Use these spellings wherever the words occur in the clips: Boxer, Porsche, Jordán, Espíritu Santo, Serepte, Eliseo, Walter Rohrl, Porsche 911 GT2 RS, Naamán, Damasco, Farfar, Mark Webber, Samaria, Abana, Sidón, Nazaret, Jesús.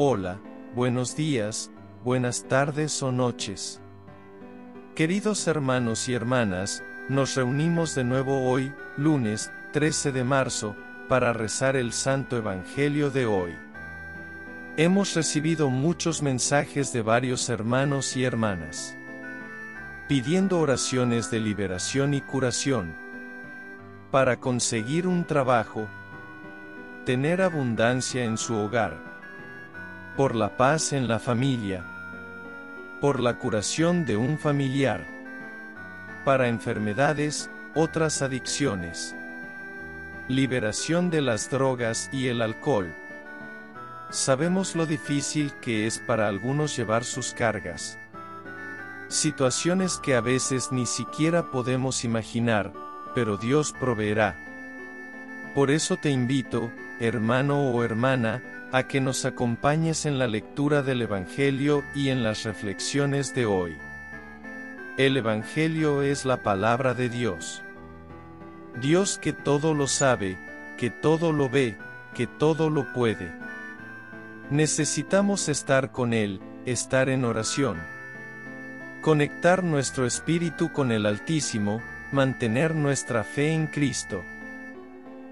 Hola, buenos días, buenas tardes o noches. Queridos hermanos y hermanas, nos reunimos de nuevo hoy, lunes, 13 de marzo, para rezar el Santo Evangelio de hoy. Hemos recibido muchos mensajes de varios hermanos y hermanas, pidiendo oraciones de liberación y curación, para conseguir un trabajo, tener abundancia en su hogar, por la paz en la familia, por la curación de un familiar, para enfermedades, otras adicciones, liberación de las drogas y el alcohol. Sabemos lo difícil que es para algunos llevar sus cargas, situaciones que a veces ni siquiera podemos imaginar, pero Dios proveerá. Por eso te invito, hermano o hermana, a que nos acompañes en la lectura del Evangelio y en las reflexiones de hoy. El Evangelio es la palabra de Dios. Dios que todo lo sabe, que todo lo ve, que todo lo puede. Necesitamos estar con Él, estar en oración, conectar nuestro espíritu con el Altísimo, mantener nuestra fe en Cristo,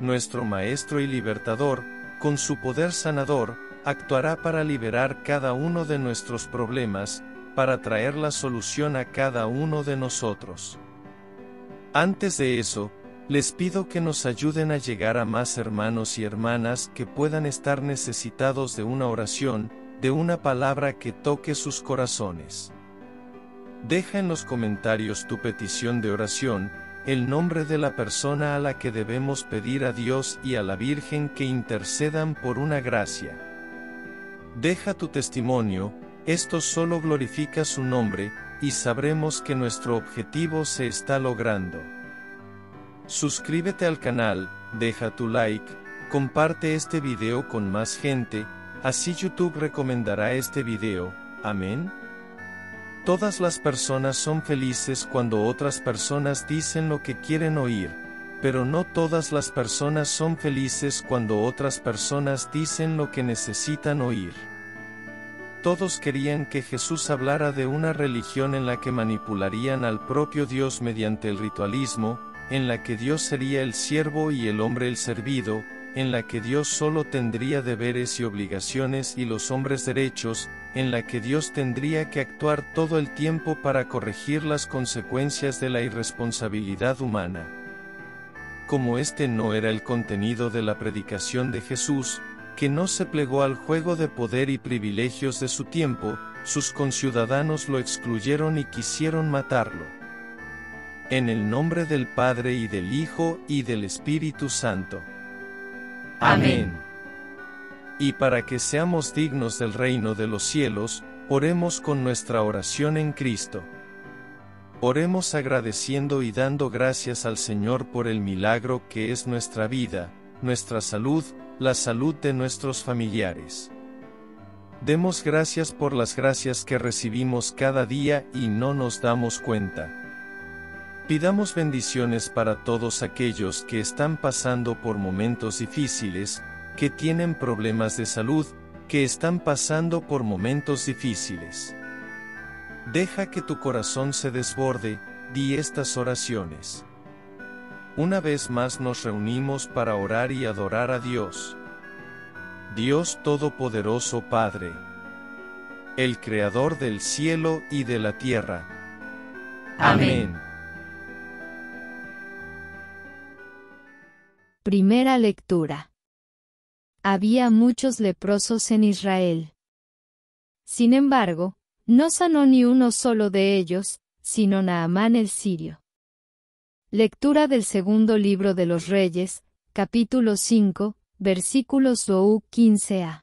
nuestro Maestro y Libertador. Con su poder sanador, actuará para liberar cada uno de nuestros problemas, para traer la solución a cada uno de nosotros. Antes de eso, les pido que nos ayuden a llegar a más hermanos y hermanas que puedan estar necesitados de una oración, de una palabra que toque sus corazones. Deja en los comentarios tu petición de oración, el nombre de la persona a la que debemos pedir a Dios y a la Virgen que intercedan por una gracia. Deja tu testimonio, esto solo glorifica su nombre, y sabremos que nuestro objetivo se está logrando. Suscríbete al canal, deja tu like, comparte este video con más gente, así YouTube recomendará este video. Amén. Todas las personas son felices cuando otras personas dicen lo que quieren oír, pero no todas las personas son felices cuando otras personas dicen lo que necesitan oír. Todos querían que Jesús hablara de una religión en la que manipularían al propio Dios mediante el ritualismo, en la que Dios sería el siervo y el hombre el servido, en la que Dios solo tendría deberes y obligaciones y los hombres derechos, en la que Dios tendría que actuar todo el tiempo para corregir las consecuencias de la irresponsabilidad humana. Como este no era el contenido de la predicación de Jesús, que no se plegó al juego de poder y privilegios de su tiempo, sus conciudadanos lo excluyeron y quisieron matarlo. En el nombre del Padre y del Hijo y del Espíritu Santo. Amén. Y para que seamos dignos del reino de los cielos, oremos con nuestra oración en Cristo. Oremos agradeciendo y dando gracias al Señor por el milagro que es nuestra vida, nuestra salud, la salud de nuestros familiares. Demos gracias por las gracias que recibimos cada día y no nos damos cuenta. Pidamos bendiciones para todos aquellos que están pasando por momentos difíciles, que tienen problemas de salud, que están pasando por momentos difíciles. Deja que tu corazón se desborde, di estas oraciones. Una vez más nos reunimos para orar y adorar a Dios. Dios Todopoderoso Padre, el Creador del cielo y de la tierra. Amén. Primera lectura. Había muchos leprosos en Israel. Sin embargo, no sanó ni uno solo de ellos, sino Naamán el sirio. Lectura del segundo libro de los Reyes, capítulo 5, versículos 15a.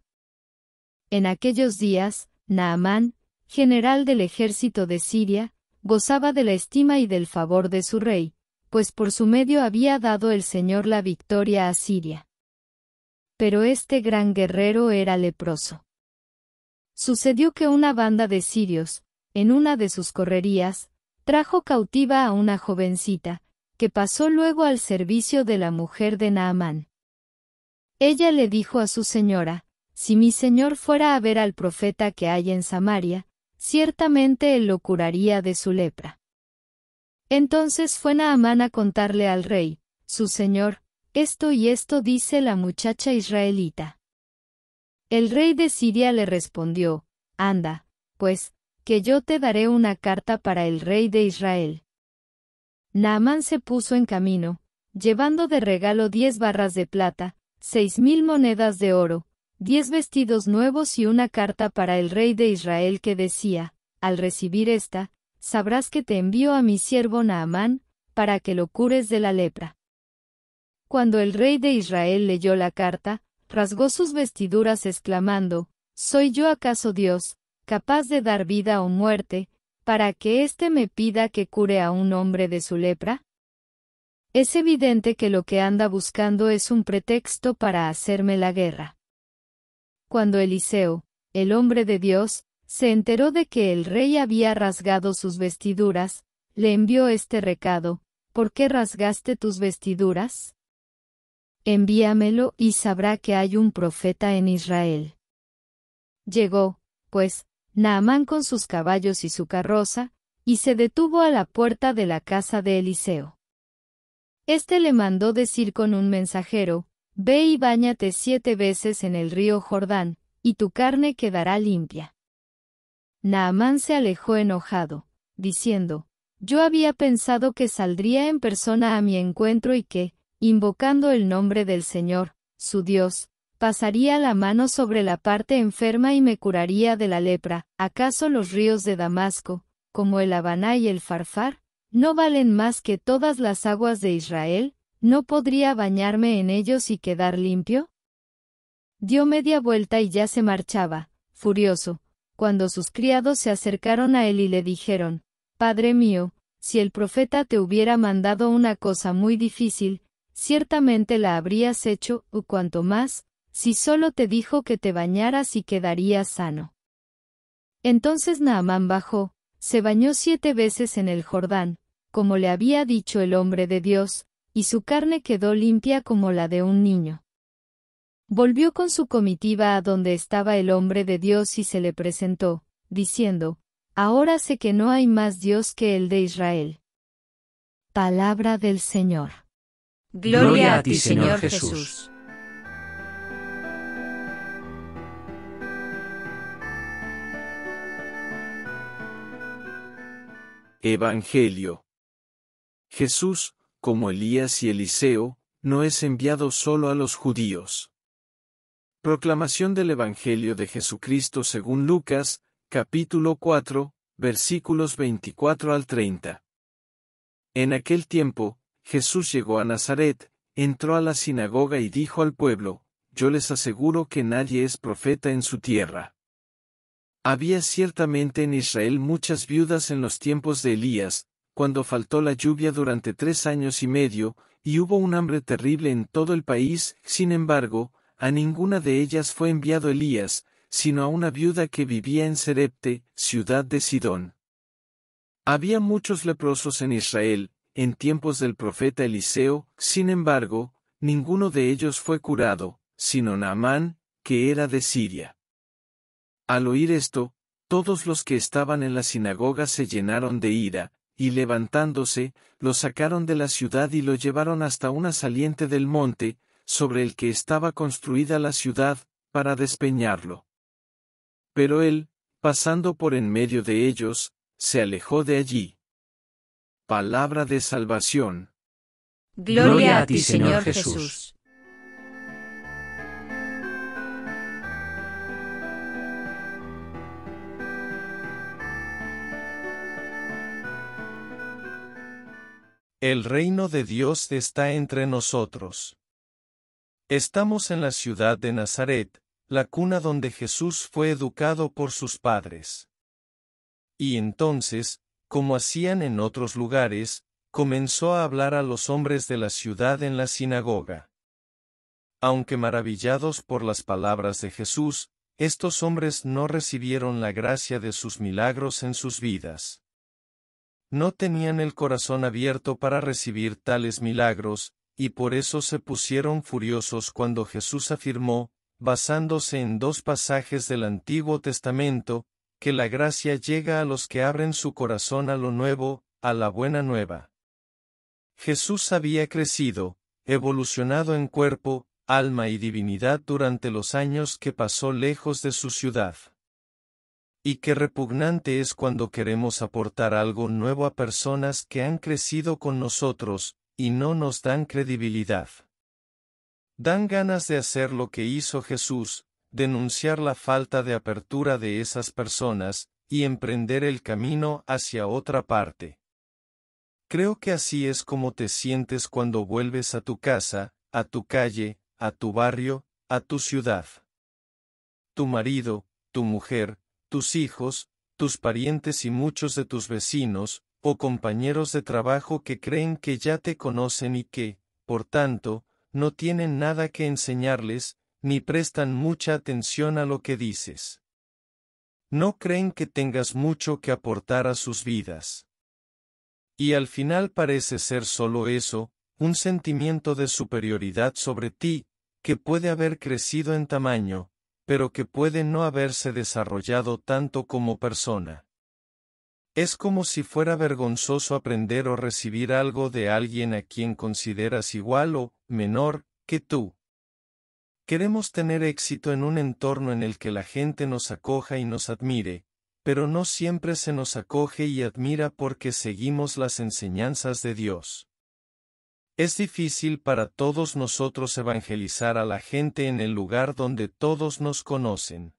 En aquellos días, Naamán, general del ejército de Siria, gozaba de la estima y del favor de su rey, pues por su medio había dado el Señor la victoria a Siria. Pero este gran guerrero era leproso. Sucedió que una banda de sirios, en una de sus correrías, trajo cautiva a una jovencita, que pasó luego al servicio de la mujer de Naamán. Ella le dijo a su señora, Si mi señor fuera a ver al profeta que hay en Samaria, ciertamente él lo curaría de su lepra. Entonces fue Naamán a contarle al rey, su señor, esto y esto dice la muchacha israelita. El rey de Siria le respondió, anda, pues, que yo te daré una carta para el rey de Israel. Naamán se puso en camino, llevando de regalo 10 barras de plata, 6.000 monedas de oro, 10 vestidos nuevos y una carta para el rey de Israel que decía, al recibir esta, sabrás que te envío a mi siervo Naamán, para que lo cures de la lepra. Cuando el rey de Israel leyó la carta, rasgó sus vestiduras exclamando, ¿soy yo acaso Dios, capaz de dar vida o muerte, para que éste me pida que cure a un hombre de su lepra? Es evidente que lo que anda buscando es un pretexto para hacerme la guerra. Cuando Eliseo, el hombre de Dios, se enteró de que el rey había rasgado sus vestiduras, le envió este recado, ¿por qué rasgaste tus vestiduras? Envíamelo y sabrá que hay un profeta en Israel. Llegó, pues, Naamán con sus caballos y su carroza, y se detuvo a la puerta de la casa de Eliseo. Este le mandó decir con un mensajero, ve y báñate 7 veces en el río Jordán, y tu carne quedará limpia. Naamán se alejó enojado, diciendo, yo había pensado que saldría en persona a mi encuentro y que, invocando el nombre del Señor, su Dios, pasaría la mano sobre la parte enferma y me curaría de la lepra. ¿Acaso los ríos de Damasco, como el Abana y el Farfar, no valen más que todas las aguas de Israel? ¿No podría bañarme en ellos y quedar limpio? Dio media vuelta y ya se marchaba, furioso, cuando sus criados se acercaron a él y le dijeron, Padre mío, si el profeta te hubiera mandado una cosa muy difícil, ciertamente la habrías hecho, o cuanto más, si solo te dijo que te bañaras y quedarías sano. Entonces Naamán bajó, se bañó 7 veces en el Jordán, como le había dicho el hombre de Dios, y su carne quedó limpia como la de un niño. Volvió con su comitiva a donde estaba el hombre de Dios y se le presentó, diciendo, ahora sé que no hay más Dios que el de Israel. Palabra del Señor. Gloria a ti, Señor Jesús. Evangelio. Jesús, como Elías y Eliseo, no es enviado solo a los judíos. Proclamación del Evangelio de Jesucristo según Lucas, capítulo 4, versículos 24 al 30. En aquel tiempo, Jesús llegó a Nazaret, entró a la sinagoga y dijo al pueblo, yo les aseguro que nadie es profeta en su tierra. Había ciertamente en Israel muchas viudas en los tiempos de Elías, cuando faltó la lluvia durante 3 años y medio, y hubo un hambre terrible en todo el país. Sin embargo, a ninguna de ellas fue enviado Elías, sino a una viuda que vivía en Serepte, ciudad de Sidón. Había muchos leprosos en Israel, en tiempos del profeta Eliseo. Sin embargo, ninguno de ellos fue curado, sino Naamán, que era de Siria. Al oír esto, todos los que estaban en la sinagoga se llenaron de ira, y levantándose, lo sacaron de la ciudad y lo llevaron hasta una saliente del monte, sobre el que estaba construida la ciudad, para despeñarlo. Pero él, pasando por en medio de ellos, se alejó de allí. Palabra de salvación. Gloria a ti, Señor Jesús. El reino de Dios está entre nosotros. Estamos en la ciudad de Nazaret, la cuna donde Jesús fue educado por sus padres. Y entonces, como hacían en otros lugares, comenzó a hablar a los hombres de la ciudad en la sinagoga. Aunque maravillados por las palabras de Jesús, estos hombres no recibieron la gracia de sus milagros en sus vidas. No tenían el corazón abierto para recibir tales milagros, y por eso se pusieron furiosos cuando Jesús afirmó, basándose en dos pasajes del Antiguo Testamento, que la gracia llega a los que abren su corazón a lo nuevo, a la buena nueva. Jesús había crecido, evolucionado en cuerpo, alma y divinidad durante los años que pasó lejos de su ciudad. Y qué repugnante es cuando queremos aportar algo nuevo a personas que han crecido con nosotros, y no nos dan credibilidad. Dan ganas de hacer lo que hizo Jesús, denunciar la falta de apertura de esas personas, y emprender el camino hacia otra parte. Creo que así es como te sientes cuando vuelves a tu casa, a tu calle, a tu barrio, a tu ciudad. Tu marido, tu mujer, tus hijos, tus parientes y muchos de tus vecinos, o compañeros de trabajo que creen que ya te conocen y que, por tanto, no tienen nada que enseñarles, ni prestan mucha atención a lo que dices. No creen que tengas mucho que aportar a sus vidas. Y al final parece ser solo eso, un sentimiento de superioridad sobre ti, que puede haber crecido en tamaño, pero que puede no haberse desarrollado tanto como persona. Es como si fuera vergonzoso aprender o recibir algo de alguien a quien consideras igual o menor que tú. Queremos tener éxito en un entorno en el que la gente nos acoja y nos admire, pero no siempre se nos acoge y admira porque seguimos las enseñanzas de Dios. Es difícil para todos nosotros evangelizar a la gente en el lugar donde todos nos conocen.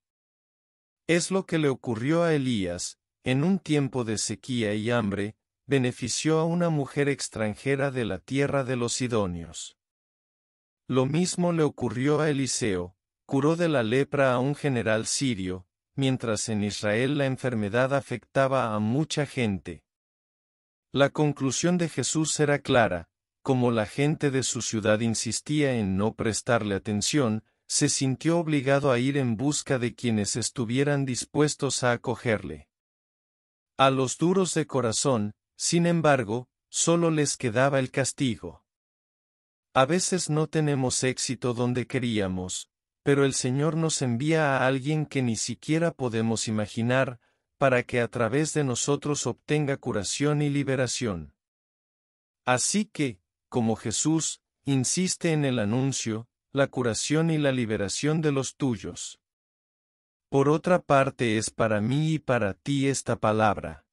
Es lo que le ocurrió a Elías, en un tiempo de sequía y hambre, benefició a una mujer extranjera de la tierra de los sidonios. Lo mismo le ocurrió a Eliseo, curó de la lepra a un general sirio, mientras en Israel la enfermedad afectaba a mucha gente. La conclusión de Jesús era clara. Como la gente de su ciudad insistía en no prestarle atención, se sintió obligado a ir en busca de quienes estuvieran dispuestos a acogerle. A los duros de corazón, sin embargo, solo les quedaba el castigo. A veces no tenemos éxito donde queríamos, pero el Señor nos envía a alguien que ni siquiera podemos imaginar, para que a través de nosotros obtenga curación y liberación. Así que, como Jesús, insiste en el anuncio, la curación y la liberación de los tuyos. Por otra parte es para mí y para ti esta palabra.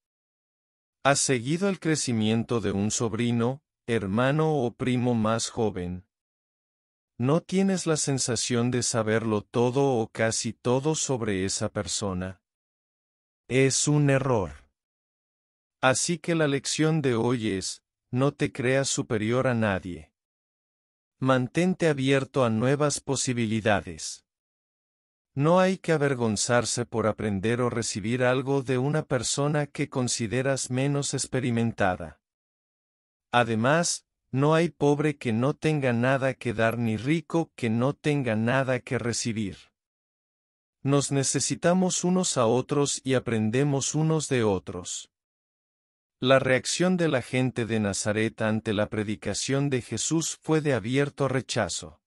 ¿Has seguido el crecimiento de un sobrino, hermano o primo más joven? ¿No tienes la sensación de saberlo todo o casi todo sobre esa persona? Es un error. Así que la lección de hoy es: no te creas superior a nadie. Mantente abierto a nuevas posibilidades. No hay que avergonzarse por aprender o recibir algo de una persona que consideras menos experimentada. Además, no hay pobre que no tenga nada que dar ni rico que no tenga nada que recibir. Nos necesitamos unos a otros y aprendemos unos de otros. La reacción de la gente de Nazaret ante la predicación de Jesús fue de abierto rechazo.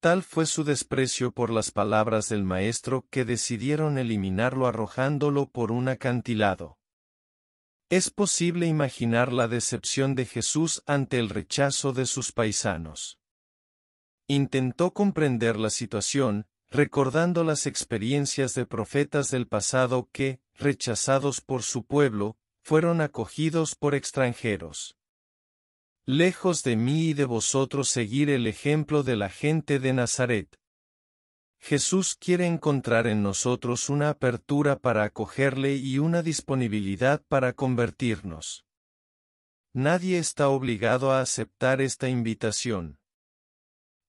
Tal fue su desprecio por las palabras del Maestro que decidieron eliminarlo arrojándolo por un acantilado. Es posible imaginar la decepción de Jesús ante el rechazo de sus paisanos. Intentó comprender la situación, recordando las experiencias de profetas del pasado que, rechazados por su pueblo, fueron acogidos por extranjeros. Lejos de mí y de vosotros seguir el ejemplo de la gente de Nazaret. Jesús quiere encontrar en nosotros una apertura para acogerle y una disponibilidad para convertirnos. Nadie está obligado a aceptar esta invitación.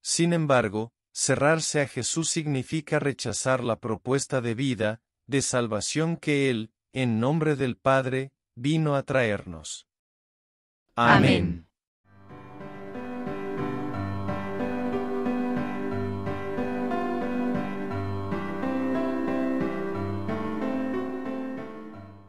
Sin embargo, cerrarse a Jesús significa rechazar la propuesta de vida, de salvación que Él, en nombre del Padre, vino a traernos. Amén.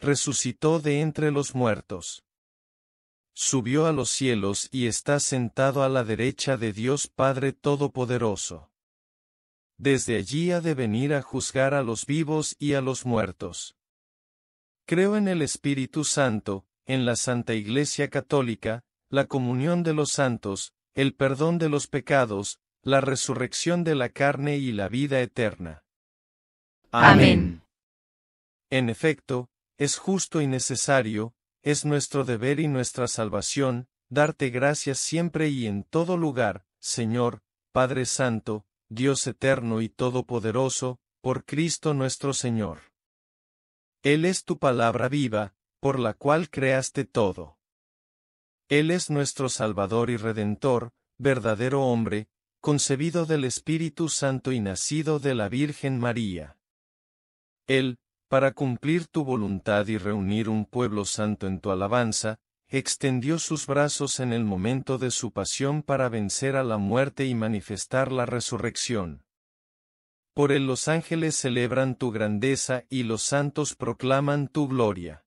resucitó de entre los muertos. Subió a los cielos y está sentado a la derecha de Dios Padre Todopoderoso. Desde allí ha de venir a juzgar a los vivos y a los muertos. Creo en el Espíritu Santo, en la Santa Iglesia Católica, la comunión de los santos, el perdón de los pecados, la resurrección de la carne y la vida eterna. Amén. En efecto, es justo y necesario, es nuestro deber y nuestra salvación, darte gracias siempre y en todo lugar, Señor, Padre Santo, Dios eterno y todopoderoso, por Cristo nuestro Señor. Él es tu palabra viva, por la cual creaste todo. Él es nuestro Salvador y Redentor, verdadero hombre, concebido del Espíritu Santo y nacido de la Virgen María. Él, para cumplir tu voluntad y reunir un pueblo santo en tu alabanza, extendió sus brazos en el momento de su pasión para vencer a la muerte y manifestar la resurrección. Por él los ángeles celebran tu grandeza y los santos proclaman tu gloria.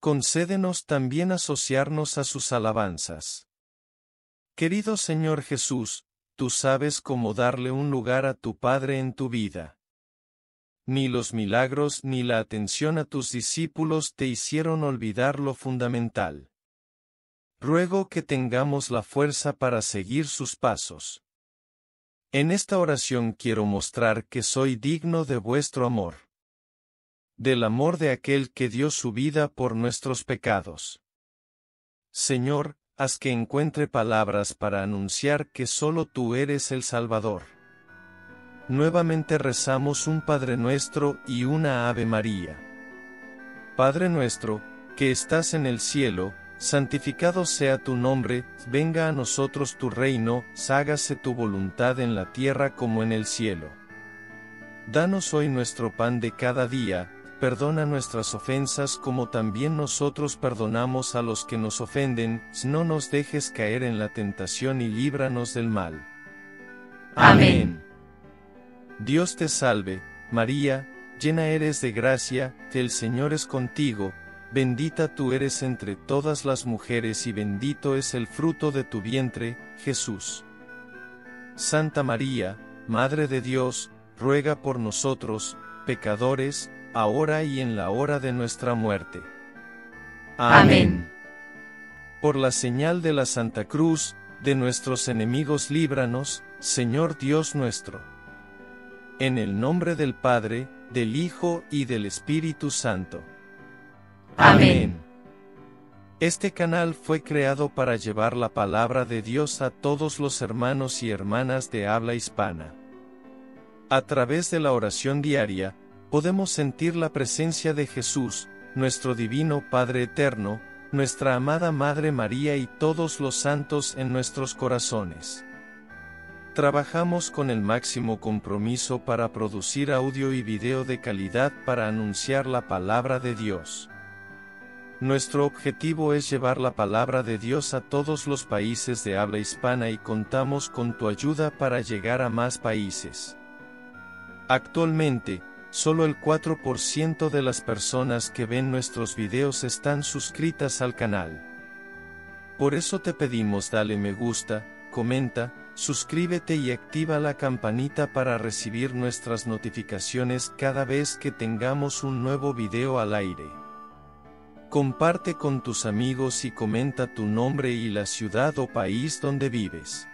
Concédenos también asociarnos a sus alabanzas. Querido Señor Jesús, tú sabes cómo darle un lugar a tu Padre en tu vida. Ni los milagros ni la atención a tus discípulos te hicieron olvidar lo fundamental. Ruego que tengamos la fuerza para seguir sus pasos. En esta oración quiero mostrar que soy digno de vuestro amor. Del amor de aquel que dio su vida por nuestros pecados. Señor, haz que encuentre palabras para anunciar que solo tú eres el Salvador. Nuevamente rezamos un Padre Nuestro y una Ave María. Padre nuestro, que estás en el cielo, santificado sea tu nombre, venga a nosotros tu reino, hágase tu voluntad en la tierra como en el cielo. Danos hoy nuestro pan de cada día, perdona nuestras ofensas como también nosotros perdonamos a los que nos ofenden, no nos dejes caer en la tentación y líbranos del mal. Amén. Dios te salve, María, llena eres de gracia, el Señor es contigo, bendita tú eres entre todas las mujeres y bendito es el fruto de tu vientre, Jesús. Santa María, Madre de Dios, ruega por nosotros, pecadores, ahora y en la hora de nuestra muerte. Amén. Por la señal de la Santa Cruz, de nuestros enemigos líbranos, Señor Dios nuestro. En el nombre del Padre, del Hijo y del Espíritu Santo. Amén. Este canal fue creado para llevar la palabra de Dios a todos los hermanos y hermanas de habla hispana. A través de la oración diaria, podemos sentir la presencia de Jesús, nuestro divino Padre eterno, nuestra amada Madre María y todos los santos en nuestros corazones. Trabajamos con el máximo compromiso para producir audio y video de calidad para anunciar la palabra de Dios. Nuestro objetivo es llevar la palabra de Dios a todos los países de habla hispana y contamos con tu ayuda para llegar a más países. Actualmente, solo el 4% de las personas que ven nuestros videos están suscritas al canal. Por eso te pedimos dale me gusta, comenta, suscríbete y activa la campanita para recibir nuestras notificaciones cada vez que tengamos un nuevo video al aire. Comparte con tus amigos y comenta tu nombre y la ciudad o país donde vives.